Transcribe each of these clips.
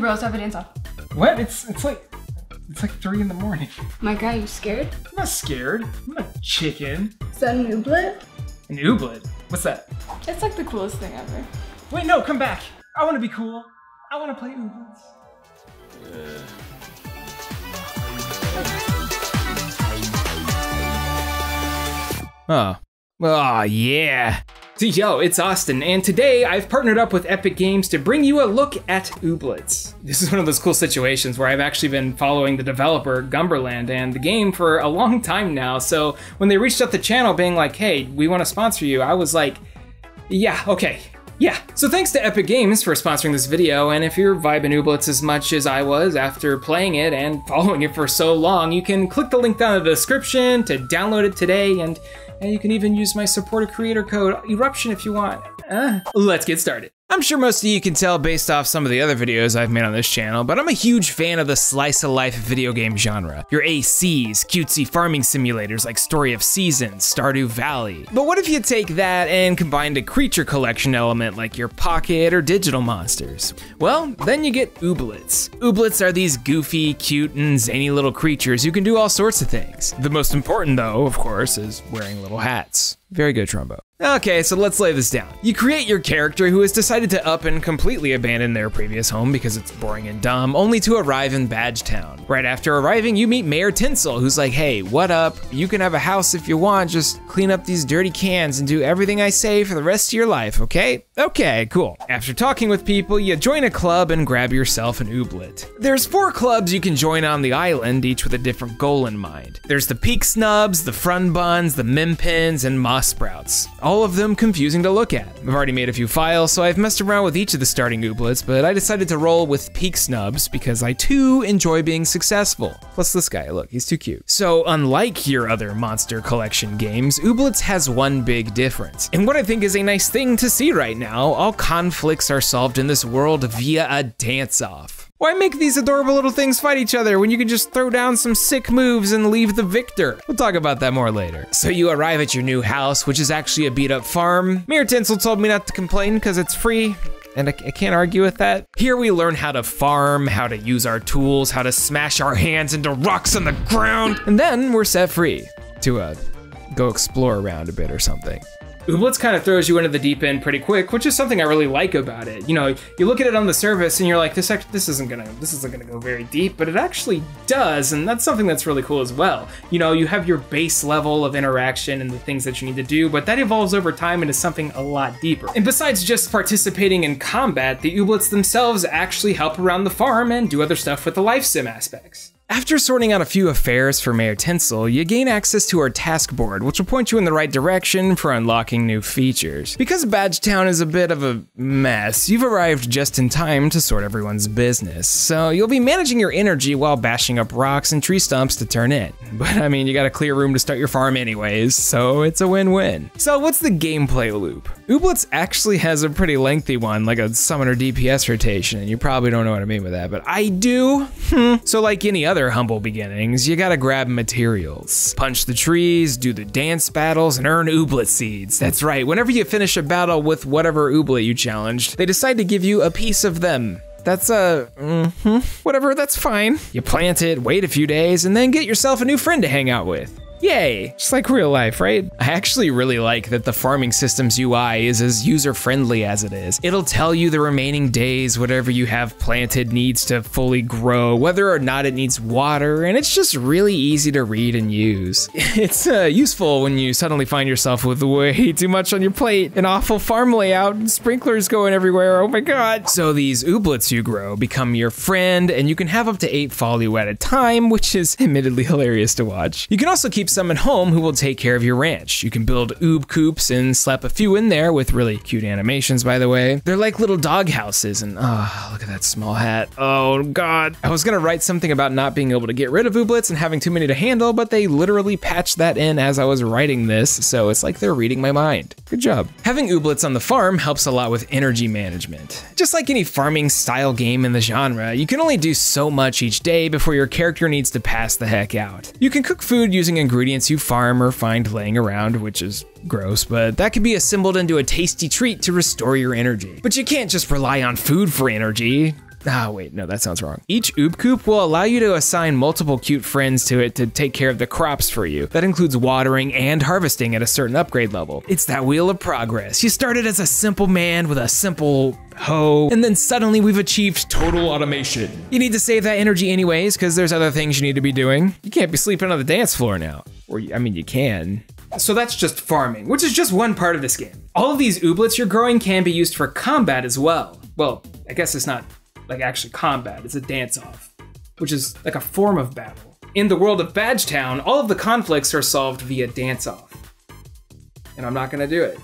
bros have it inside. What? It's like 3 in the morning. My God, you scared? I'm not scared. I'm not a chicken. Is that an ooblet? An ooblet? What's that? It's like the coolest thing ever. Wait, no, come back. I want to be cool. I want to play ooblets. Oh, yeah. So yo, it's Austin, and today I've partnered up with Epic Games to bring you a look at Ooblets. This is one of those cool situations where I've actually been following the developer, Gumberland, and the game for a long time now, so when they reached out the channel being like, hey, we want to sponsor you, I was like, yeah, okay. Yeah, so thanks to Epic Games for sponsoring this video, and if you're vibing Ooblets as much as I was after playing it and following it for so long, you can click the link down in the description to download it today, and you can even use my supporter creator code, Eruption, if you want. Let's get started. I'm sure most of you can tell based off some of the other videos I've made on this channel, but I'm a huge fan of the slice of life video game genre. Your ACs, cutesy farming simulators like Story of Seasons, Stardew Valley. But what if you take that and combined a creature collection element like your pocket or digital monsters? Well, then you get Ooblets. Ooblets are these goofy, cute, and zany little creatures who can do all sorts of things. The most important though, of course, is wearing little hats. Very good, Trumbo. Okay, so let's lay this down. You create your character who has decided to up and completely abandon their previous home because it's boring and dumb, only to arrive in Badgetown. Right after arriving, you meet Mayor Tinsel, who's like, hey, what up? You can have a house if you want, just clean up these dirty cans and do everything I say for the rest of your life, okay? Okay, cool. After talking with people, you join a club and grab yourself an ooblet. There's 4 clubs you can join on the island, each with a different goal in mind. There's the Peak Snubs, the Front Buns, the Mimpins, and Moss Sprouts. All of them confusing to look at. I've already made a few files, so I've messed around with each of the starting ooblets, but I decided to roll with Peak Snubs because I too enjoy being successful. Plus this guy, look, he's too cute. So unlike your other monster collection games, Ooblets has one big difference, and what I think is a nice thing to see right now, all conflicts are solved in this world via a dance-off. Why make these adorable little things fight each other when you can just throw down some sick moves and leave the victor? We'll talk about that more later. So you arrive at your new house, which is actually a beat up farm. Mayor Tinsel told me not to complain because it's free. And I can't argue with that. Here we learn how to farm, how to use our tools, how to smash our hands into rocks on the ground. And then we're set free to go explore around a bit or something. Ooblets kind of throws you into the deep end pretty quick, which is something I really like about it. You know, you look at it on the surface and you're like, this isn't gonna go very deep, but it actually does, and that's something that's really cool as well. You know, you have your base level of interaction and the things that you need to do, but that evolves over time into something a lot deeper. And besides just participating in combat, the Ooblets themselves actually help around the farm and do other stuff with the life sim aspects. After sorting out a few affairs for Mayor Tinsel, you gain access to our task board, which will point you in the right direction for unlocking new features. Because Badgetown is a bit of a mess, you've arrived just in time to sort everyone's business, so you'll be managing your energy while bashing up rocks and tree stumps to turn in. But I mean, you got a clear room to start your farm anyways, so it's a win-win. So what's the gameplay loop? Ooblets actually has a pretty lengthy one, like a summoner DPS rotation, and you probably don't know what I mean with that, but I do. So like any other humble beginnings, you gotta grab materials, punch the trees, do the dance battles, and earn ooblet seeds. That's right, whenever you finish a battle with whatever ooblet you challenged, they decide to give you a piece of them. That's whatever, that's fine. You plant it, wait a few days, and then get yourself a new friend to hang out with. Yay, just like real life, right? I actually really like that the farming system's UI is as user-friendly as it is. It'll tell you the remaining days whatever you have planted needs to fully grow, whether or not it needs water, and it's just really easy to read and use. It's useful when you suddenly find yourself with way too much on your plate, an awful farm layout, and sprinklers going everywhere, oh my God. So these ooblets you grow become your friend, and you can have up to 8 follow at a time, which is admittedly hilarious to watch. You can also keep some at home who will take care of your ranch. You can build oob coops and slap a few in there with really cute animations, by the way. They're like little dog houses, and oh, look at that small hat. Oh God. I was gonna write something about not being able to get rid of ooblets and having too many to handle, but they literally patched that in as I was writing this, so it's like they're reading my mind. Good job. Having ooblets on the farm helps a lot with energy management. Just like any farming style game in the genre, you can only do so much each day before your character needs to pass the heck out. You can cook food using ingredients you farm or find laying around, which is gross, but that can be assembled into a tasty treat to restore your energy. But you can't just rely on food for energy. Ah, wait, no, that sounds wrong. Each Oob Coop will allow you to assign multiple cute friends to it to take care of the crops for you. That includes watering and harvesting at a certain upgrade level. It's that wheel of progress. You started as a simple man with a simple hoe, and then suddenly we've achieved total automation. You need to save that energy anyways, because there's other things you need to be doing. You can't be sleeping on the dance floor now. Or, I mean, you can. So that's just farming, which is just one part of this game. All of these ooblets you're growing can be used for combat as well. Well, I guess it's not like actually combat, it's a dance-off, which is like a form of battle. In the world of Badgetown, all of the conflicts are solved via dance-off. And I'm not gonna do it.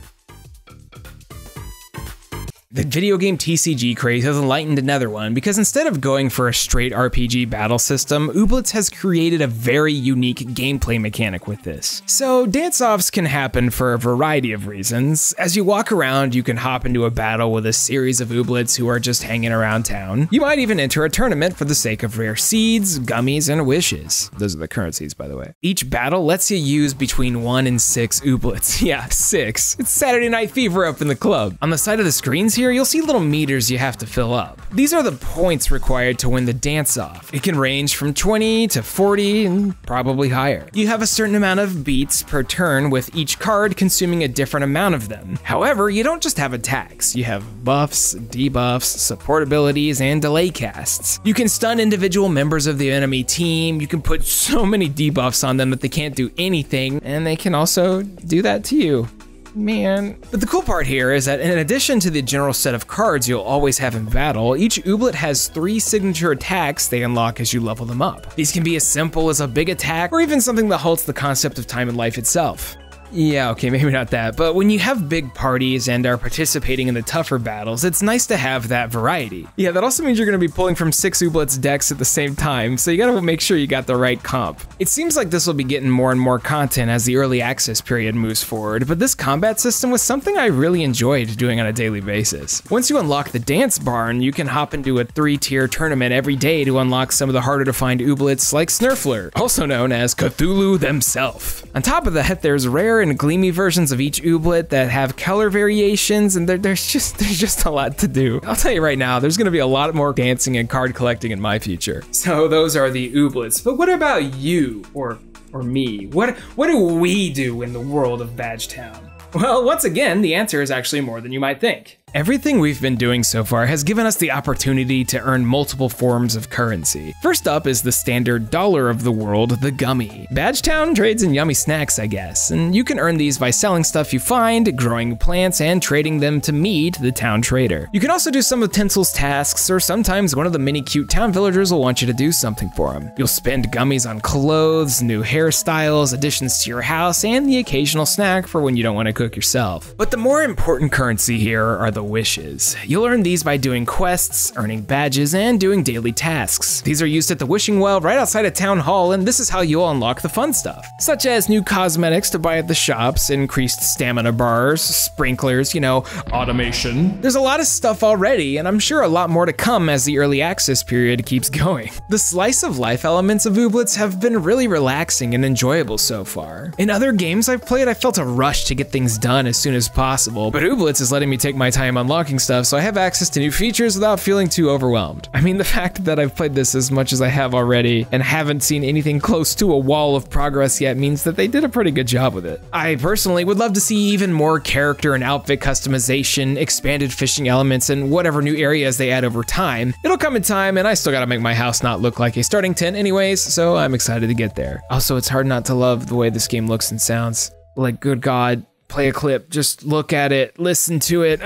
The video game TCG craze has enlightened another one, because instead of going for a straight RPG battle system, Ooblets has created a very unique gameplay mechanic with this. So dance-offs can happen for a variety of reasons. As you walk around, you can hop into a battle with a series of Ooblets who are just hanging around town. You might even enter a tournament for the sake of rare seeds, gummies, and wishes. Those are the currencies, by the way. Each battle lets you use between 1 and 6 Ooblets. Yeah, 6. It's Saturday Night Fever up in the club. On the side of the screens here, you'll see little meters you have to fill up. These are the points required to win the dance-off. It can range from 20 to 40 and probably higher. You have a certain amount of beats per turn, with each card consuming a different amount of them. However, you don't just have attacks. You have buffs, debuffs, support abilities, and delay casts. You can stun individual members of the enemy team. You can put so many debuffs on them that they can't do anything, and they can also do that to you. Man. But the cool part here is that in addition to the general set of cards you'll always have in battle, each Ooblet has 3 signature attacks they unlock as you level them up. These can be as simple as a big attack, or even something that halts the concept of time and life itself. Yeah, okay, maybe not that, but when you have big parties and are participating in the tougher battles, it's nice to have that variety. Yeah, that also means you're going to be pulling from 6 Ooblets decks at the same time, so you gotta make sure you got the right comp. It seems like this will be getting more and more content as the early access period moves forward, but this combat system was something I really enjoyed doing on a daily basis. Once you unlock the Dance Barn, you can hop into a 3-tier tournament every day to unlock some of the harder to find Ooblets like Snurfler, also known as Cthulhu themself. On top of that, there's rare and gleamy versions of each Ooblet that have color variations, and there's just a lot to do. I'll tell you right now, there's gonna be a lot more dancing and card collecting in my future. So those are the Ooblets, but what about you or me? What do we do in the world of Badgetown? Well, once again, the answer is actually more than you might think. Everything we've been doing so far has given us the opportunity to earn multiple forms of currency. First up is the standard dollar of the world, the gummy. Badgetown trades in yummy snacks, I guess, and you can earn these by selling stuff you find, growing plants, and trading them to me, the town trader. You can also do some of Tinsel's tasks, or sometimes one of the many cute town villagers will want you to do something for him. You'll spend gummies on clothes, new hairstyles, additions to your house, and the occasional snack for when you don't want to cook yourself. But the more important currency here are the wishes. You'll earn these by doing quests, earning badges, and doing daily tasks. These are used at the wishing well right outside of town hall, and this is how you'll unlock the fun stuff, such as new cosmetics to buy at the shops, increased stamina bars, sprinklers, you know, automation. There's a lot of stuff already, and I'm sure a lot more to come as the early access period keeps going. The slice of life elements of Ooblets have been really relaxing and enjoyable so far. In other games I've played, I felt a rush to get things done as soon as possible, but Ooblets is letting me take my time unlocking stuff, so I have access to new features without feeling too overwhelmed. I mean, the fact that I've played this as much as I have already and haven't seen anything close to a wall of progress yet means that they did a pretty good job with it. I personally would love to see even more character and outfit customization, expanded fishing elements, and whatever new areas they add over time. It'll come in time, and I still gotta make my house not look like a starting tent anyways, so I'm excited to get there. Also, it's hard not to love the way this game looks and sounds. Like, good God. Play a clip, just look at it, listen to it,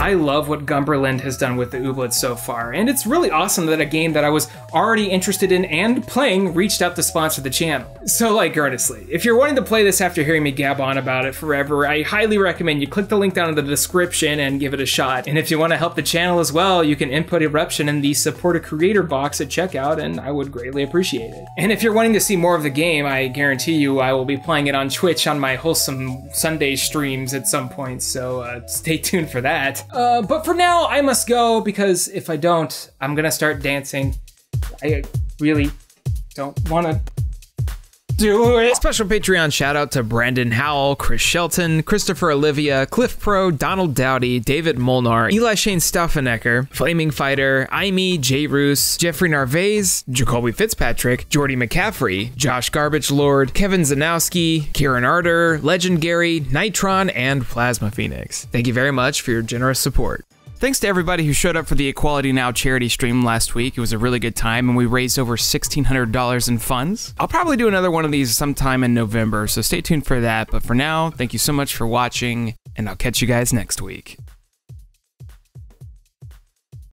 I love what Gumberland has done with the Ooblets so far, and it's really awesome that a game that I was already interested in and playing reached out to sponsor the channel. So, like, earnestly, if you're wanting to play this after hearing me gab on about it forever, I highly recommend you click the link down in the description and give it a shot. And if you want to help the channel as well, you can input Eruption in the Support a Creator box at checkout, and I would greatly appreciate it. And if you're wanting to see more of the game, I guarantee you I will be playing it on Twitch on my wholesome Sunday streams at some point, so stay tuned for that. But for now, I must go, because if I don't, I'm gonna start dancing. I really don't wanna. do it. Special Patreon shout out to Brandon Howell, Chris Shelton, Christopher Olivia, Cliff Pro, Donald Dowdy, David Molnar, Eli Shane Stauffenecker, Flaming Fighter, Aimee, J. Roos, Jeffrey Narvaez, Jacoby Fitzpatrick, Jordy McCaffrey, Josh Garbage Lord, Kevin Zanowski, Kieran Arter, Legendary, Nitron, and Plasma Phoenix. Thank you very much for your generous support. Thanks to everybody who showed up for the Equality Now charity stream last week. It was a really good time, and we raised over $1,600 in funds. I'll probably do another one of these sometime in November, so stay tuned for that. But for now, thank you so much for watching, and I'll catch you guys next week.